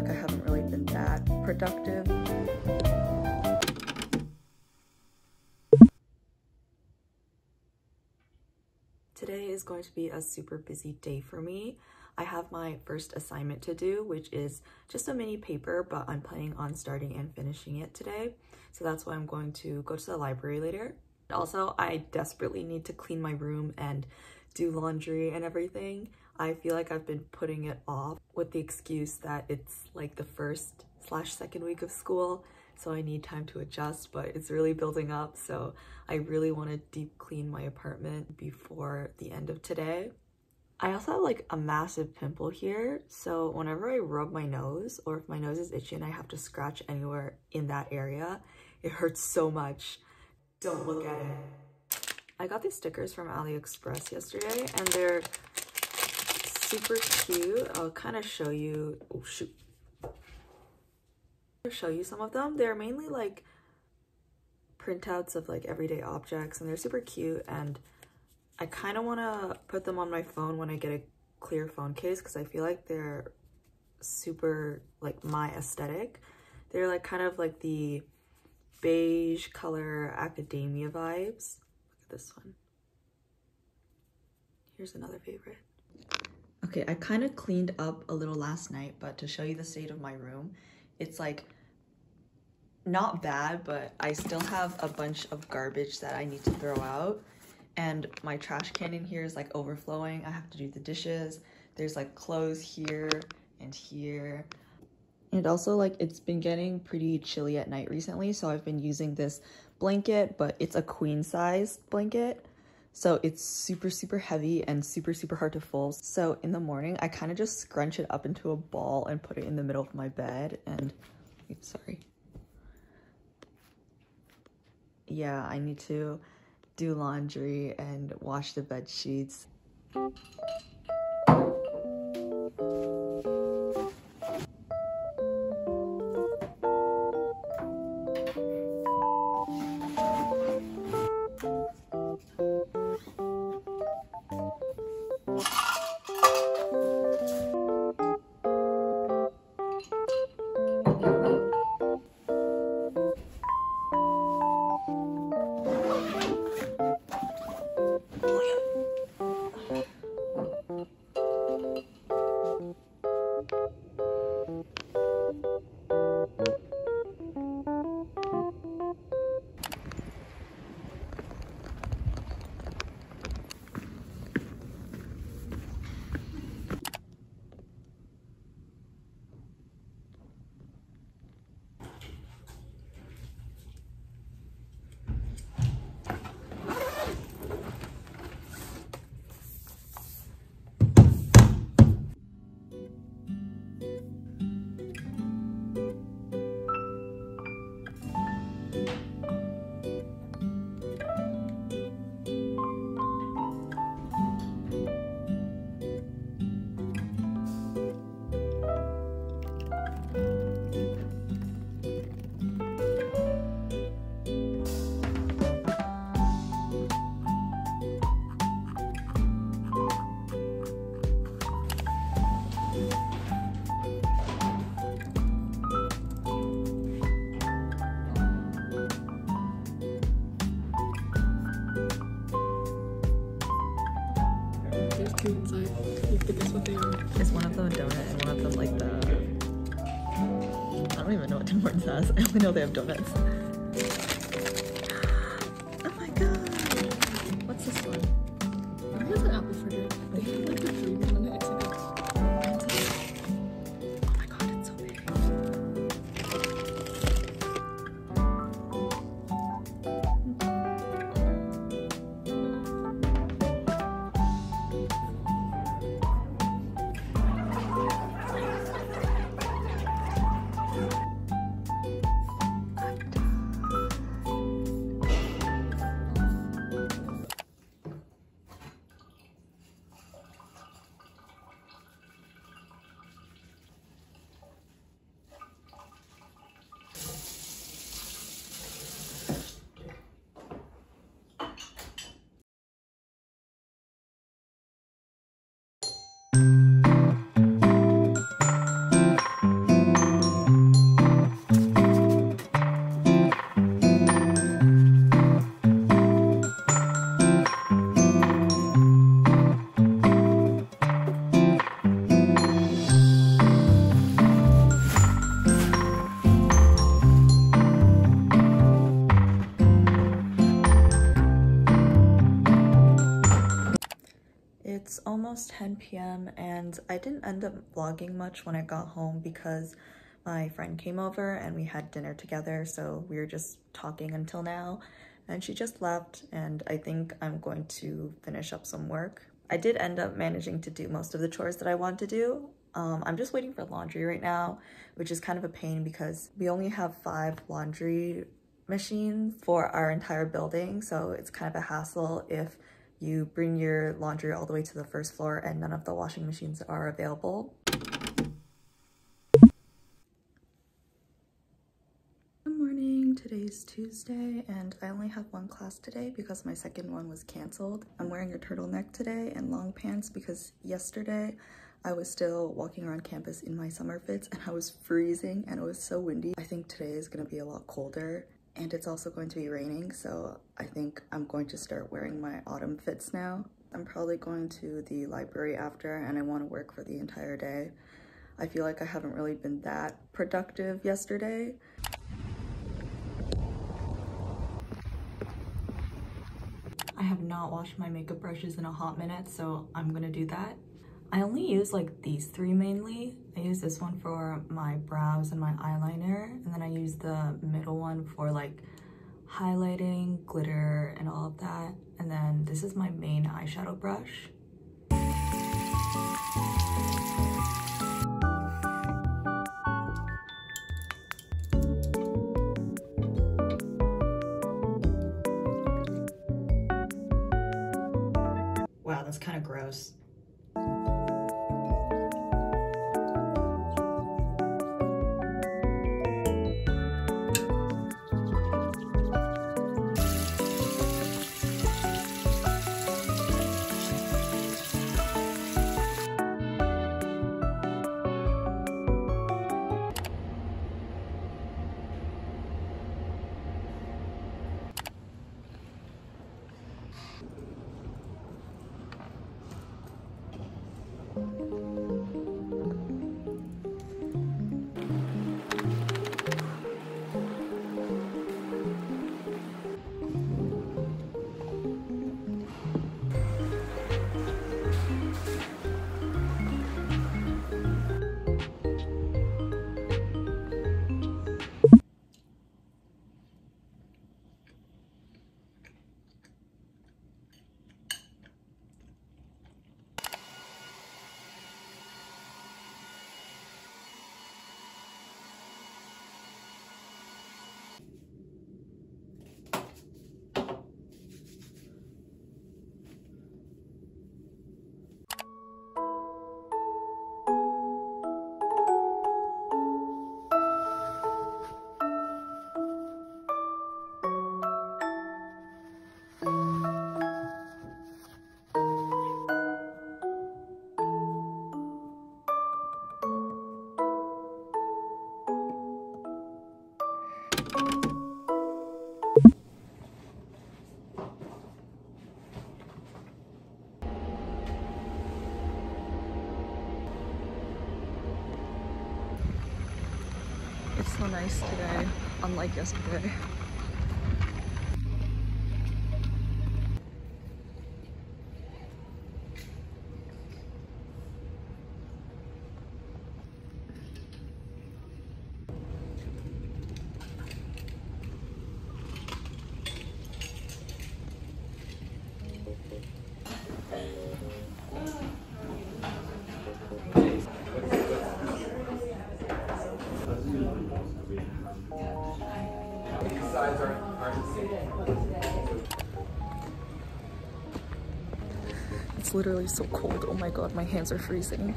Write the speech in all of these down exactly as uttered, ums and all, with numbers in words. like I haven't really been that productive. Today is going to be a super busy day for me. I have my first assignment to do, which is just a mini paper, but I'm planning on starting and finishing it today. So that's why I'm going to go to the library later. Also, I desperately need to clean my room and do laundry and everything. I feel like I've been putting it off with the excuse that it's like the first slash second week of school, so I need time to adjust, but it's really building up, so I really want to deep clean my apartment before the end of today. I also have like a massive pimple here, so whenever I rub my nose or if my nose is itchy and I have to scratch anywhere in that area, it hurts so much. Don't look at it. I got these stickers from AliExpress yesterday and they're super cute. I'll kind of show you, oh shoot. I'll show you some of them. They're mainly like printouts of like everyday objects and they're super cute, and I kind of want to put them on my phone when I get a clear phone case because I feel like they're super like my aesthetic. They're like kind of like the beige color academia vibes. Look at this one. Here's another favorite. Okay, I kind of cleaned up a little last night, but to show you the state of my room, it's like not bad, but I still have a bunch of garbage that I need to throw out. And my trash can in here is like overflowing. I have to do the dishes. There's like clothes here and here. And also like it's been getting pretty chilly at night recently, so I've been using this blanket, but it's a queen size blanket. So it's super, super heavy and super, super hard to fold. So in the morning, I kind of just scrunch it up into a ball and put it in the middle of my bed. And oops, sorry. Yeah, I need to do laundry and wash the bed sheets. Is one of them a donut and one of them like the... I don't even know what Tim Hortons has. I only know they have donuts. Oh my god! What's this one? I think it's an apple fritter. They have like the green one and it's like... Oh my god, it's so big. It's almost ten p m and I didn't end up vlogging much when I got home because my friend came over and we had dinner together, so we were just talking until now and she just left, and I think I'm going to finish up some work. I did end up managing to do most of the chores that I want to do. Um, I'm just waiting for laundry right now, which is kind of a pain because we only have five laundry machines for our entire building, so it's kind of a hassle if you bring your laundry all the way to the first floor and none of the washing machines are available. Good morning, today's Tuesday and I only have one class today because my second one was canceled. I'm wearing a turtleneck today and long pants because yesterday I was still walking around campus in my summer fits and I was freezing and it was so windy. I think today is gonna be a lot colder. And it's also going to be raining, so I think I'm going to start wearing my autumn fits now. I'm probably going to the library after and I want to work for the entire day. I feel like I haven't really been that productive yesterday. I have not washed my makeup brushes in a hot minute, so I'm gonna do that. I only use like these three mainly. I use this one for my brows and my eyeliner, and then I use the middle one for like highlighting, glitter, and all of that. And then this is my main eyeshadow brush. Wow, that's kind of gross. It's so nice today, unlike yesterday. It's literally so cold. Oh my god, my hands are freezing.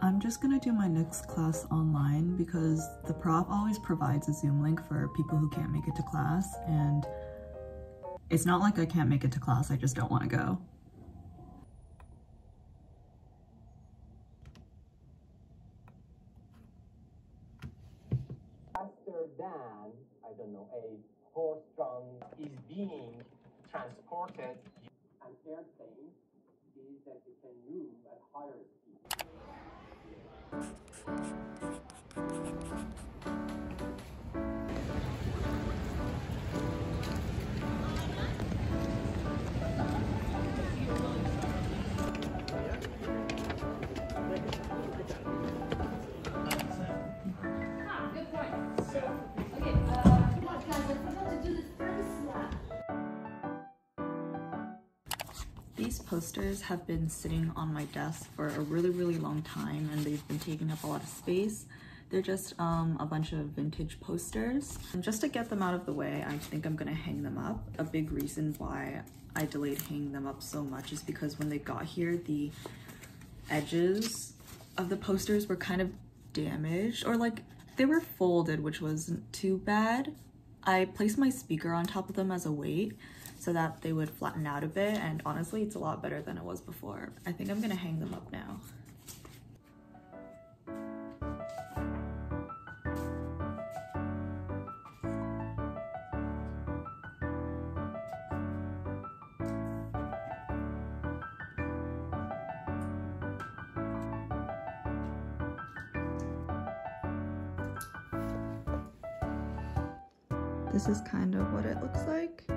I'm just gonna do my next class online because the prof always provides a Zoom link for people who can't make it to class, and it's not like I can't make it to class, I just don't want to go. Faster than, I don't know, a horse drum is being transported. An airplane is a that it can move at higher speed. Ah, good point. So, okay, uh, come on, guys, I forgot to do the first lap. These posters have been sitting on my desk for a really, really long time, and they've been taking up a lot of space. They're just um, a bunch of vintage posters. And just to get them out of the way, I think I'm gonna hang them up. A big reason why I delayed hanging them up so much is because when they got here, the edges of the posters were kind of damaged, or like they were folded, which wasn't too bad. I placed my speaker on top of them as a weight, so that they would flatten out a bit, and honestly, it's a lot better than it was before. I think I'm gonna hang them up now. This is kind of what it looks like.